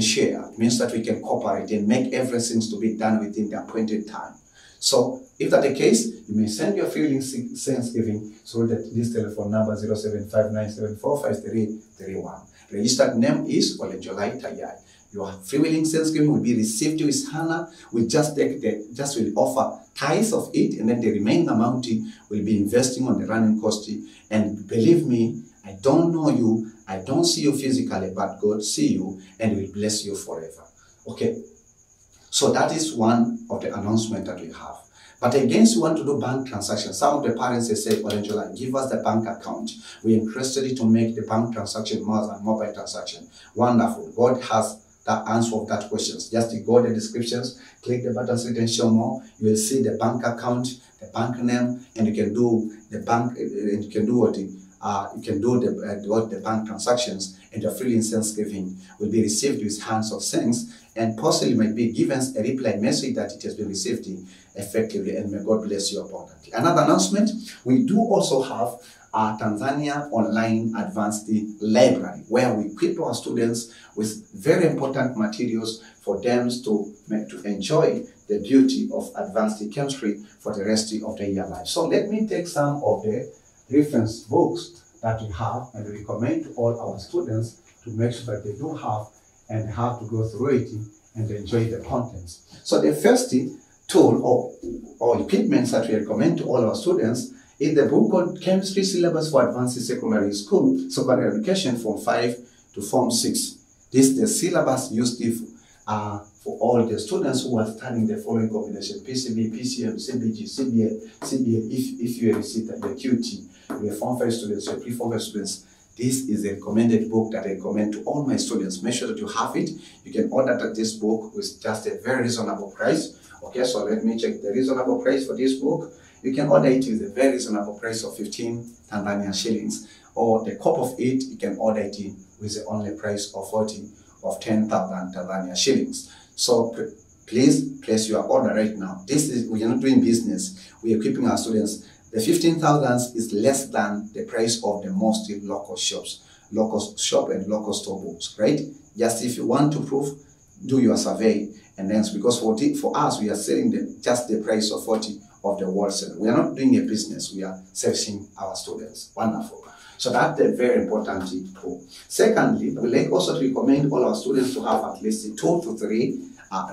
share. It means that we can cooperate and make everything to be done within the appointed time. So if that's the case, you may send your free will incense giving through this telephone number 0759745331. Registered name is Olen Jolai Tayai. Your free will incense giving will be received with Hannah. We'll just take will offer tithes of it, and then the remaining amount will be investing on the running cost. And believe me, I don't know you, I don't see you physically, but God see you and will bless you forever. Okay, so that is one of the announcements that we have. But against you want to do bank transactions, some of the parents, they say, Olen Jolai, give us the bank account. We are interested to make the bank transaction more than mobile transaction. Wonderful. God has the answer of that questions. Just go to the descriptions, click the buttons written show more. You will see the bank account, the bank name, and you can do the bank, and you can do what you can do the bank transactions, and your free will incense giving will be received with hands of thanks, and possibly might be given a reply message that it has been received effectively, and may God bless you abundantly. Another announcement, we do also have our Tanzania Online Advanced Library, where we equip our students with very important materials for them to enjoy the beauty of advanced chemistry for the rest of their life. So let me take some of the reference books that we have, and we recommend to all our students to make sure that they do have and have to go through it and enjoy the contents. So the first tool or equipment that we recommend to all our students is the book called Chemistry Syllabus for Advanced Secondary School, Secondary Education Form 5 to Form 6. This is the syllabus used for all the students who are studying the following combination: PCB, PCM, CBG, CBA, if you receive the QT. We have form 5 students, we have pre-form 5 students. This is a recommended book that I recommend to all my students. Make sure that you have it. You can order this book with just a very reasonable price. Okay, so let me check the reasonable price for this book. You can order it with a very reasonable price of 15 Tanzania shillings, or the copy of it, you can order it with the only price of 10,000 Tanzania shillings. So please place your order right now. This is, we are not doing business. We are equipping our students. The 15,000 is less than the price of the most local shops, local shop and local store books, right? Just if you want to prove, do your survey, and then because for us, we are selling just the price of 40 of the world seller. We are not doing a business. We are servicing our students. Wonderful. So that's a very important tool. Secondly, we like also to recommend all our students to have at least 2 to 3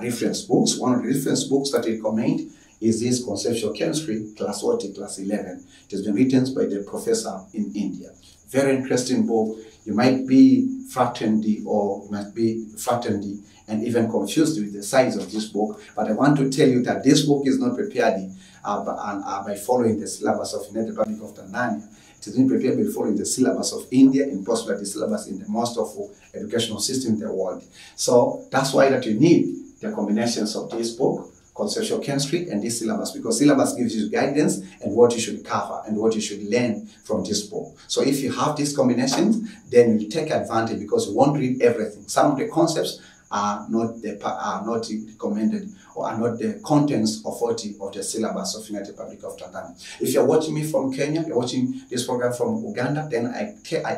reference books. One of the reference books that we recommend is this Conceptual Chemistry, Class 40, Class 11. It has been written by the professor in India. very interesting book. You might be frightened or might be frightened and even confused with the size of this book. But I want to tell you that this book is not prepared by following the syllabus of the Republic of Tanzania. It is not prepared by following the syllabus of India and possibly the syllabus in the most of the educational system in the world. So that's why that you need the combinations of this book, conceptual chemistry, and this syllabus, because syllabus gives you guidance and what you should cover and what you should learn from this book. So if you have these combinations, then you take advantage because you won't read everything. Some of the concepts are not recommended or are not the contents of the syllabus of United Republic of Tanzania. If you're watching me from Kenya, you're watching this program from Uganda, then I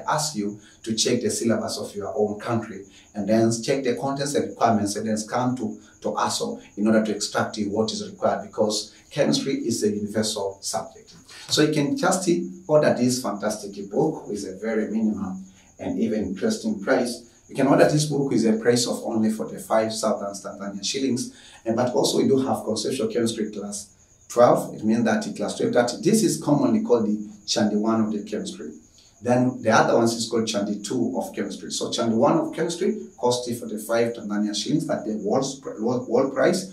ask you to check the syllabus of your own country and then check the contents and requirements and then come to TOASO in order to extract what is required, because chemistry is a universal subject. So you can just order this fantastic book with a very minimum and even interesting price. You can order this book with a price of only 45 Southern Tanzania shillings, but also we do have conceptual chemistry class 12. It means that in class 12, that this is commonly called the Chandi 1 of the chemistry. Then the other ones is called Chandi 2 of chemistry. So Chandi 1 of chemistry costs 45 Tanzania shillings at the world price,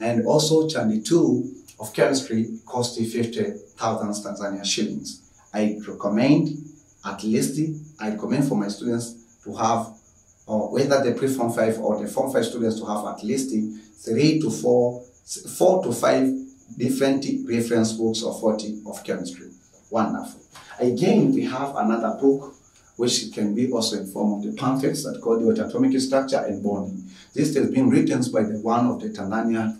and also Chandi 2 of chemistry costs 50,000 Tanzania shillings. I recommend for my students to have, or whether the pre-form 5 or the form 5 students, to have at least 4 to 5 different reference books or 40 of chemistry. Wonderful. Again, we have another book which can be also in form of the pamphlets that called the atomic structure and bonding. This has been written by one of the Tanzania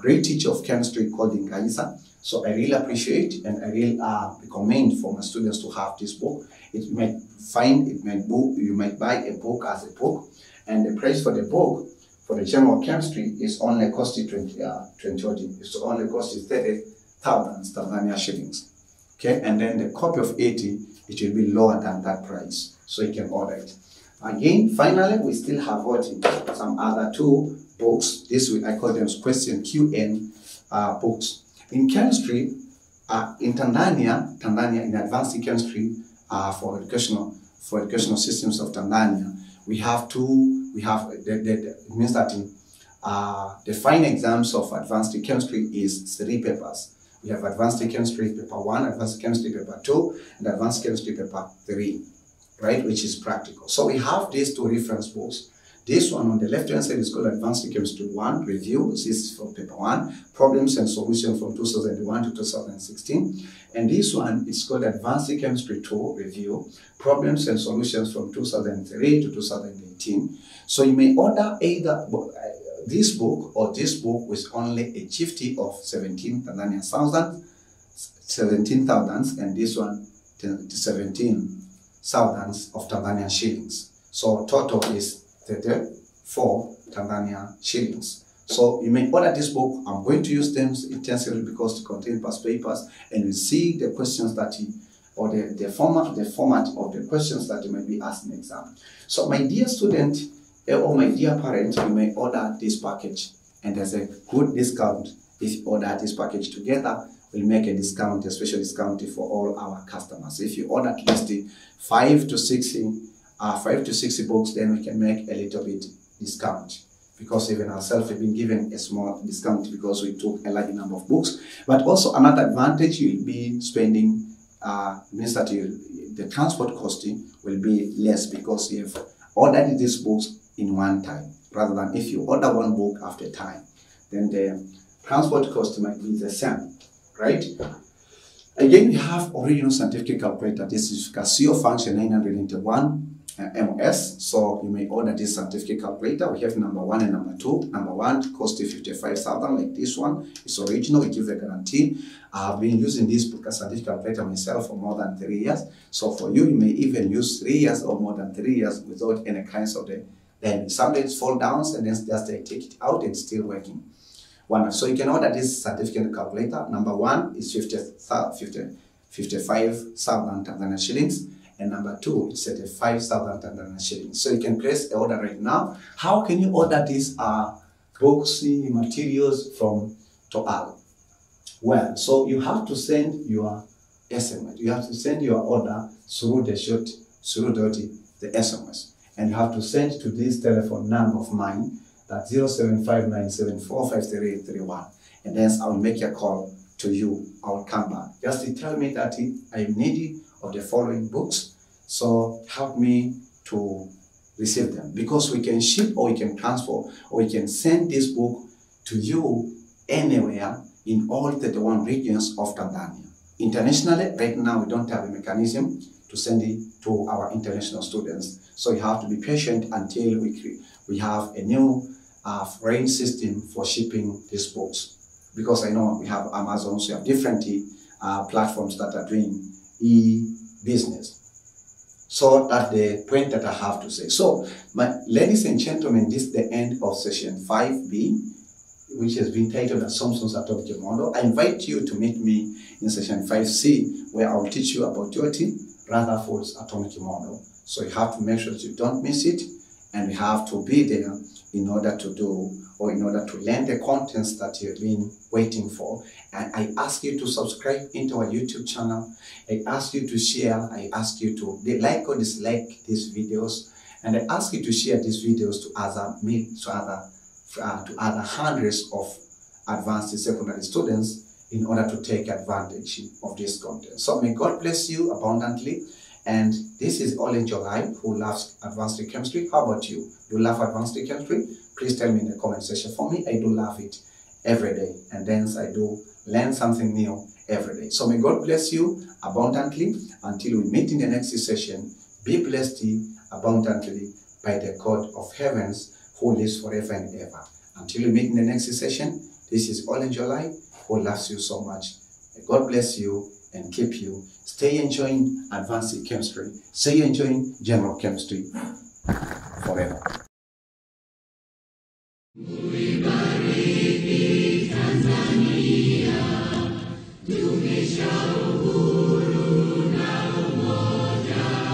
great teacher of chemistry called Nkaisa. So I really appreciate and I really recommend for my students to have this book. You might buy a book as a book, and the price for the book for the general chemistry is only costing 30,000 Tanzania shillings. Okay, and then the copy of 80, it will be lower than that price, so you can order it. Again, finally, we still have some other two books. This week I call them question QN books. In chemistry, in Tanzania, in advanced chemistry for educational systems of Tanzania, we have two. We have it means that in, the final exams of advanced chemistry is 3 papers. We have advanced chemistry paper 1, advanced chemistry paper 2, and advanced chemistry paper 3, right? Which is practical. So we have these two reference books. This one on the left-hand side is called Advanced Chemistry 1 Review. This is from paper 1, Problems and Solutions from 2001 to 2016. And this one is called Advanced Chemistry 2 Review, Problems and Solutions from 2003 to 2018. So you may order either this book or this book with only a GFT of 17,000 and this one 17,000 of Tanzania shillings. So total is 34 Tanzania shillings. So you may order this book. I'm going to use them intensively because it contains past papers, and we see the questions that the format of the questions that you may be asked in the exam. So my dear student or my dear parent, you may order this package, and there's a good discount. If you order this package together, we'll make a discount, a special discount for all our customers. If you order at least 5 to 60 books, then we can make a little bit discount, because even ourselves have been given a small discount because we took a large number of books. But also another advantage, you'll be spending means that the transport costing will be less, because you've ordered these books in one time rather than if you order one book after time, then the transport cost might be the same, right? Again, we have original scientific calculator. This is Casio function 901. MOS. So you may order this scientific calculator. We have number 1 and number 2. Number 1 costs 55,000, like this one. It's original. We give the guarantee. I have been using this scientific calculator myself for more than 3 years. So for you, you may even use 3 years or more than 3 years without any kinds of then sometimes fall downs, and then just take it out and still working. So you can order this scientific calculator. Number 1 is 55,000 Tanzania shillings. And number 2, it's at 5,000 Tanzania shillings. So you can place an order right now. How can you order these books, materials from TOASO? Well, so you have to send your order through the the SMS, and have to send to this telephone number of mine, that 0759745331, and then I'll make a call to you. I'll come back. Just to tell me that I'm needy of the following books, so help me to receive them, because we can ship or we can transfer or we can send this book to you anywhere in all 31 regions of Tanzania. Internationally, right now we don't have a mechanism to send it to our international students, so you have to be patient until we have a new foreign system for shipping these books. Because I know we have Amazon, so we have different platforms that are doing e-business. So that's the point that I have to say. So, my ladies and gentlemen, this is the end of session 5B, which has been titled Assumptions Atop Model. I invite you to meet me in session 5C, where I will teach you about TOATI, Rutherford's atomic model. So you have to make sure that you don't miss it, and you have to be there in order to do, or in order to learn the contents that you've been waiting for. And I ask you to subscribe into our YouTube channel. I ask you to share. I ask you to like or dislike these videos, and I ask you to share these videos to other hundreds of advanced secondary students, in order to take advantage of this content. So may God bless you abundantly. And this is Olen Jolai, who loves advanced chemistry. How about you? Do you love advanced chemistry? Please tell me in the comment section. For me, I do love it every day. And then I do learn something new every day. So may God bless you abundantly. Until we meet in the next session, be blessed abundantly by the God of heavens, who lives forever and ever. Until we meet in the next session, this is Olen Jolai, who loves you so much. God bless you and keep you. Stay enjoying advanced chemistry. Stay enjoying general chemistry forever. Uibariki Tanzania, dumisha uhuru na umoja.